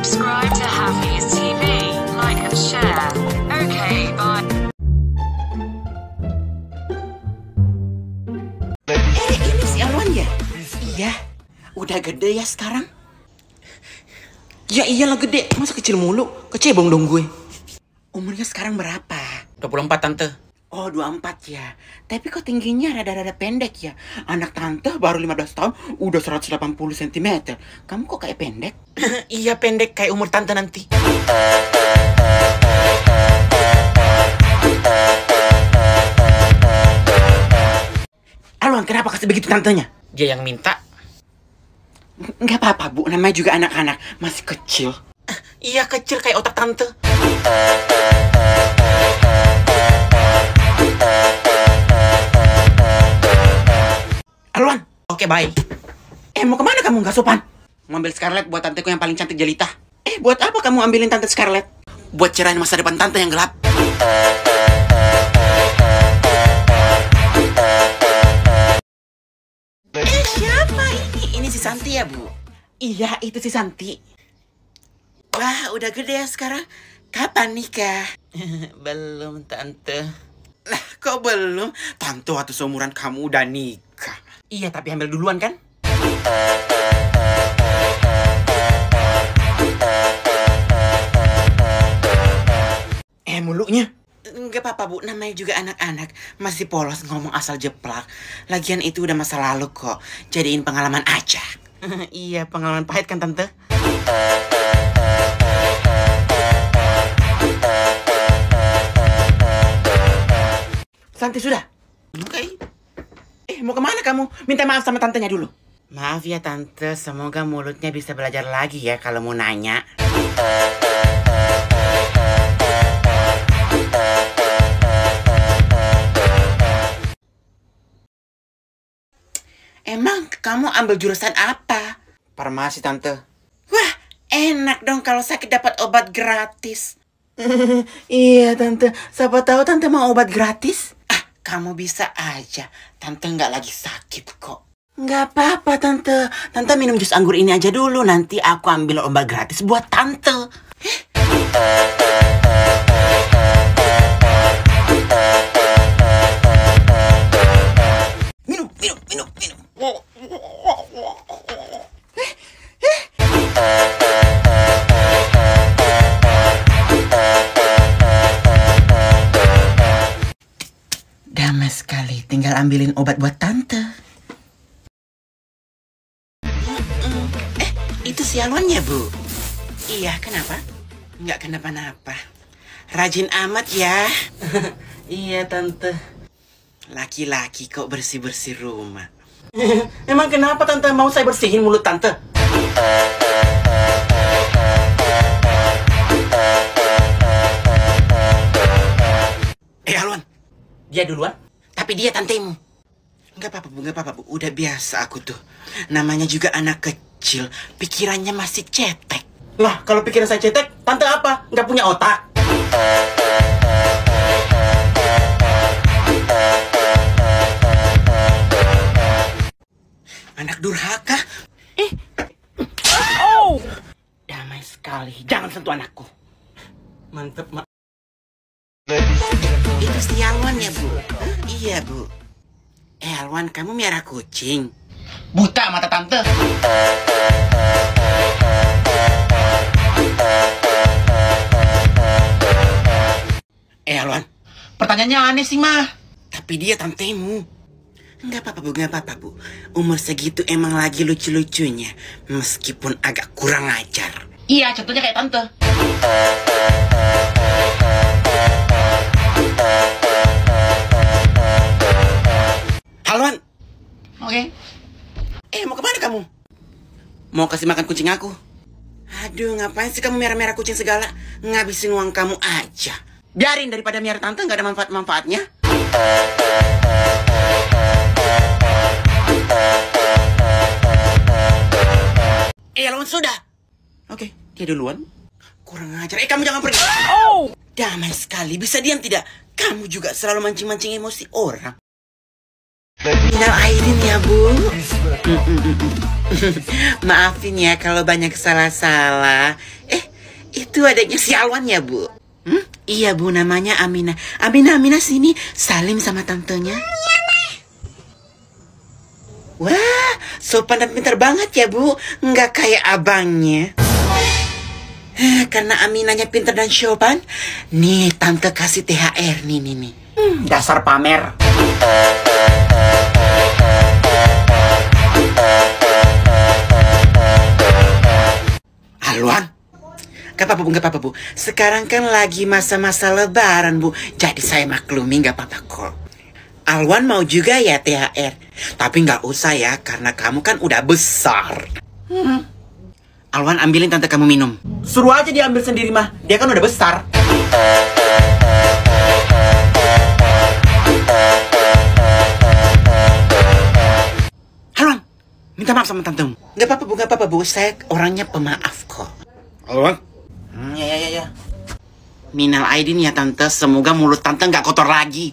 Subscribe to Hafiz TV, like and share. Okay, bye. Ini si Alwan ya? Iya, udah gede ya sekarang? Ya iyalah gede, masa kecil mulu? Kecebong dong gue. Umurnya sekarang berapa? 24 tante. Oh 24 ya, tapi kok tingginya rada-rada pendek ya? Anak tante baru 15 tahun udah 180 cm. Kamu kok kayak pendek? Iya pendek kayak umur tante nanti. Alwan kenapa kasih begitu tantenya? Dia yang minta. Nggak apa-apa bu, namanya juga anak-anak masih kecil. Iya kecil kayak otak tante. Alwan, oke baik. Mau kemana kamu nggak sopan? Ngambil Scarlett buat tanteku yang paling cantik jelita. Buat apa kamu ambilin tante Scarlett? Buat cerain masa depan tante yang gelap. Siapa ini? Ini si Santi ya bu? Iya itu si Santi. Wah udah gede ya sekarang. Kapan nikah? Belum tante. Lah, kok belum? Tante waktu seumuran kamu udah nikah. Iya, tapi hamil duluan kan? Muluknya? Nggak apa-apa, bu. Namanya juga anak-anak. Masih polos ngomong asal jeplak. Lagian itu udah masa lalu kok. Jadiin pengalaman aja. Iya, pengalaman pahit kan, tante? Santi sudah? Oke. Mau kemana kamu? Minta maaf sama tantenya dulu. Maaf ya tante, semoga mulutnya bisa belajar lagi ya kalau mau nanya. Emang kamu ambil jurusan apa? Farmasi tante. Wah, enak dong kalau sakit dapat obat gratis. Iya tante, siapa tahu tante mau obat gratis? Kamu bisa aja, tante nggak lagi sakit kok. Nggak apa-apa tante, tante minum jus anggur ini aja dulu. Nanti aku ambil obat gratis buat tante. Minum. Damai sekali, tinggal ambilin obat buat tante. Itu si Alwan ya bu? Iya, kenapa? Nggak kenapa-napa. Rajin amat ya. Iya tante. Laki-laki kok bersih-bersih rumah. Emang kenapa tante, mau saya bersihin mulut tante? Alwan. Dia duluan, tapi dia tantemu. Nggak apa-apa bu, nggak apa-apa bu. Udah biasa aku tuh. Namanya juga anak kecil, pikirannya masih cetek. Lah, kalau pikiran saya cetek, tante apa? Nggak punya otak. Anak durhaka. Oh, damai sekali. Jangan sentuh anakku. Mantep, mak. Itu si Alwan ya bu? Iya bu. Alwan kamu miara kucing. Buta mata tante. Alwan, pertanyaannya aneh sih mah. Tapi dia tantemu. Nggak apa-apa bu, nggak apa-apa bu. Umur segitu emang lagi lucu-lucunya. Meskipun agak kurang ajar. Iya contohnya kayak tante. Alwan. Oke. Mau kemana kamu? Mau kasih makan kucing aku. Aduh, ngapain sih kamu merah-merah kucing segala? Ngabisin uang kamu aja. Biarin daripada miara tante nggak ada manfaat-manfaatnya. Alwan sudah. Oke, dia duluan. Kurang ajar. Kamu jangan pergi. Oh. Damai sekali, bisa diam tidak? Kamu juga selalu mancing-mancing emosi orang. Minal aidin ya bu. Maafin ya kalau banyak salah-salah. Itu adiknya si Alwan ya, Bu? Iya, Bu, namanya Aminah. Aminah sini, salim sama tantenya. Wah, sopan dan pintar banget ya, Bu. Nggak kayak abangnya. Karena Aminahnya pintar dan sopan, nih tante kasih THR nih. Dasar pamer. Alwan, nggak apa-apa bu. Sekarang kan lagi masa-masa lebaran, Bu. Jadi saya maklumi, nggak apa-apa kok. Alwan mau juga ya THR, tapi nggak usah ya, karena kamu kan udah besar. Alwan, ambilin tante kamu minum. Suruh aja dia ambil sendiri mah, dia kan udah besar. Alwan, minta maaf sama tante. Nggak apa-apa bu. Saya orangnya pemaaf kok. Alwan? Ya. Minal aidin ya tante, semoga mulut tante nggak kotor lagi.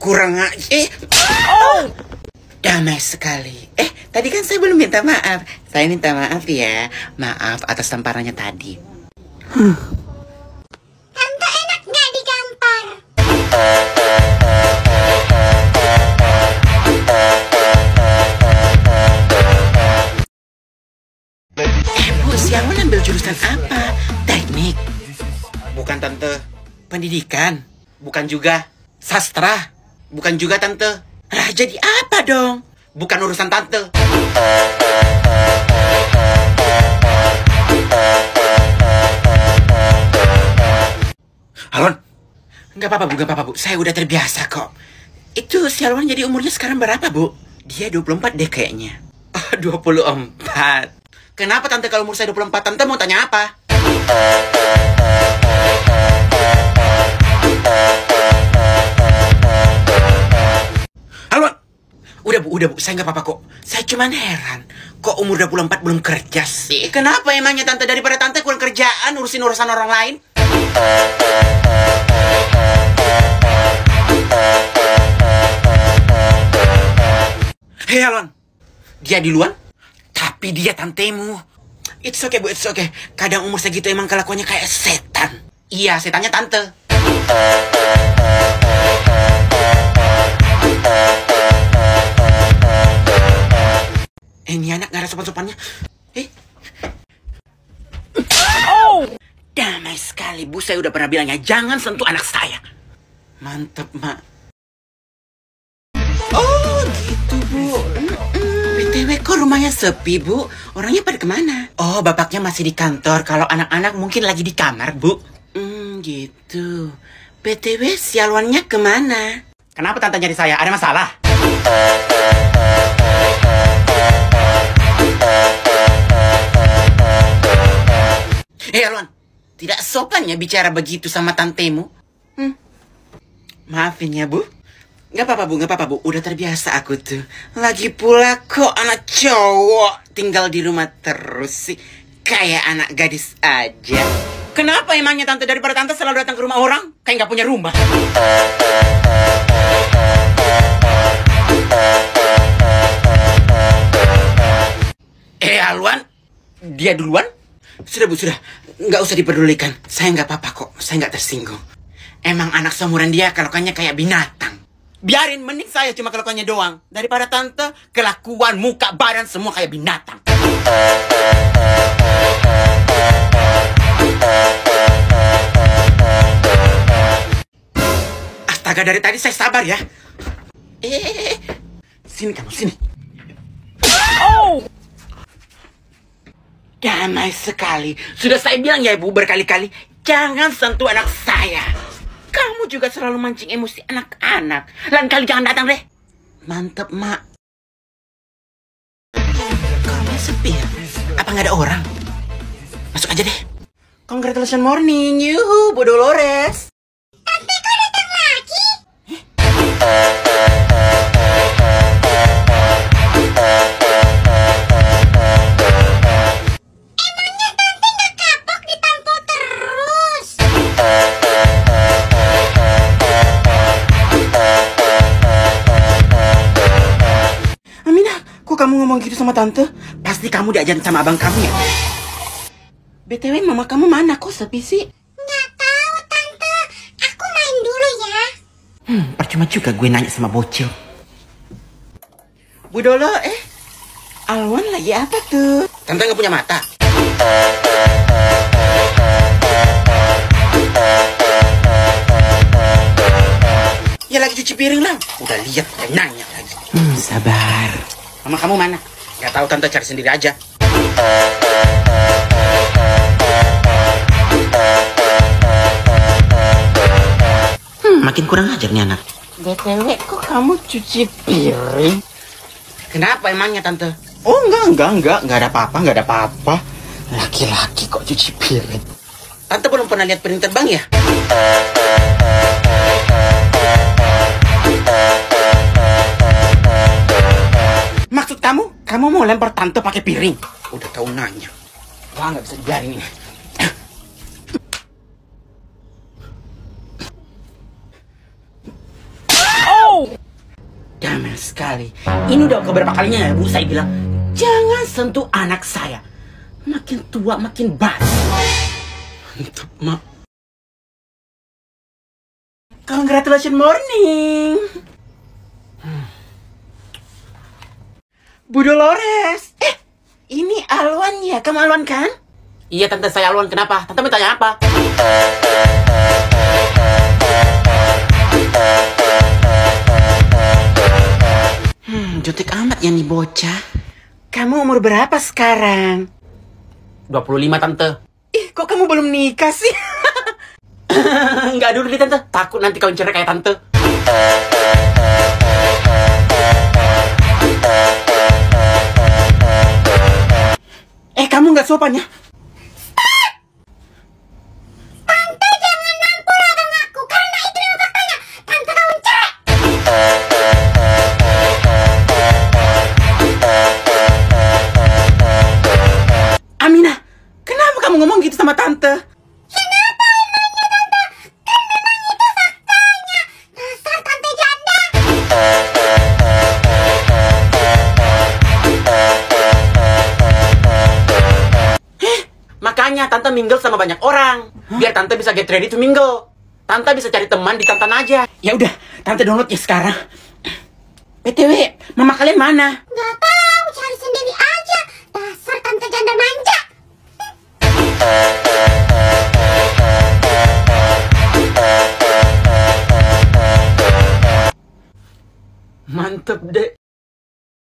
Kurang damai sekali. Tadi kan saya belum minta maaf. Saya minta maaf ya. Maaf atas tamparannya tadi. Tante enak nggak digampar? Bu, si Alwan ambil jurusan apa? Teknik? Bukan, Tante. Pendidikan? Bukan juga. Sastra? Bukan juga, Tante. Jadi apa dong? Bukan urusan Tante. Alwan? Nggak apa-apa, Bu. Saya udah terbiasa kok. Itu si Alwan jadi umurnya sekarang berapa, Bu? Dia 24 deh kayaknya. Oh, 24. Kenapa Tante kalau umur saya 24? Tante mau tanya apa? Alwan, udah bu, saya nggak apa-apa kok. Saya cuman heran, kok umur 24 belum kerja sih? Kenapa emangnya Tante? Daripada Tante kurang kerjaan, urusin urusan orang lain. Hei Alwan, dia duluan? Tapi dia tantemu. It's okay, Bu, it's okay. Kadang umur segitu emang kelakuannya kayak setan. Iya, setannya Tante. Ini anak gak ada sopan-sopannya. Damai sekali, Bu. Saya udah pernah bilangnya, jangan sentuh anak saya. Mantep, Mak. Oh, gitu, Bu. Kok rumahnya sepi, Bu? Orangnya pada kemana? Oh, bapaknya masih di kantor. Kalau anak-anak mungkin lagi di kamar, Bu. Gitu. BTW, si Alwannya kemana? Kenapa tante nyari saya? Ada masalah? Alwan, tidak sopan ya bicara begitu sama tantemu. Maafin ya, Bu. Nggak apa-apa bu, udah terbiasa aku tuh. Lagi pula kok anak cowok tinggal di rumah terus sih, kayak anak gadis aja. Kenapa emangnya tante? Daripada tante selalu datang ke rumah orang, kayak nggak punya rumah. Alwan, dia duluan? Sudah Bu, sudah, nggak usah diperdulikan. Saya nggak apa-apa kok, saya nggak tersinggung. Emang anak seumuran dia kelakuannya kayak binatang. Biarin, mending saya cuma kelakuannya doang. Daripada tante, kelakuan, muka, badan, semua kayak binatang. Astaga, dari tadi saya sabar ya. Sini kamu, sini. Damai sekali. Sudah saya bilang ya, Ibu, berkali-kali, jangan sentuh anak saya. Kamu juga selalu mancing emosi anak-anak. Lain kali jangan datang deh. Mantep, Mak. Kok rumahnya sepi ya? Apa nggak ada orang? Masuk aja deh. Congratulations morning, yuhu, Bu Dolores. Tapi kok datang lagi? Emangnya tante nggak kapok ditampuk terus? kamu ngomong gitu sama tante? Pasti kamu diajarin sama abang kamu ya? BTW mama kamu mana, kok sepi sih? Nggak tahu tante, aku main dulu ya. Percuma juga gue nanya sama bocil. Bu Dolo, Alwan lagi apa tuh? Tante nggak punya mata. Ya lagi cuci piring lah. Udah lihat, udah nanya lagi. Sabar. Mama kamu mana? Nggak tahu tante, cari sendiri aja. Makin kurang ajar nih anak. BTW kok kamu cuci piring? Kenapa emangnya tante? Oh enggak ada apa-apa, Laki-laki kok cuci piring? Tante belum pernah lihat piring terbang ya? Maksud kamu? Kamu mau lempar tante pakai piring? Udah tahu nanya. Wah nggak bisa dibiarin ini. Damai sekali. Ini udah keberapa kalinya ya Bu saya bilang jangan sentuh anak saya. Makin tua makin basi. Mantap mak. Congratulations morning. Bu Dolores. Ini Alwan ya? Kamu Alwan kan? Iya tante, saya Alwan. Kenapa? Tante mau tanya apa? Jutek amat ya nih bocah. Kamu umur berapa sekarang? 25 tante. Ih kok kamu belum nikah sih? Nggak dulu deh tante, takut nanti kau cerai kayak tante. Kamu nggak sopan ya? Ngomong gitu sama tante. Kenapa emangnya tante? Kan memang itu faktanya. Dasar tante janda. Makanya tante mingle sama banyak orang. Biar tante bisa get ready to mingle. Tante bisa cari teman di Tantan aja. Ya udah, tante download ya sekarang. BTW, mama kalian mana? Nggak tahu, cari sendiri aja. Dasar tante janda manja. Mantep deh.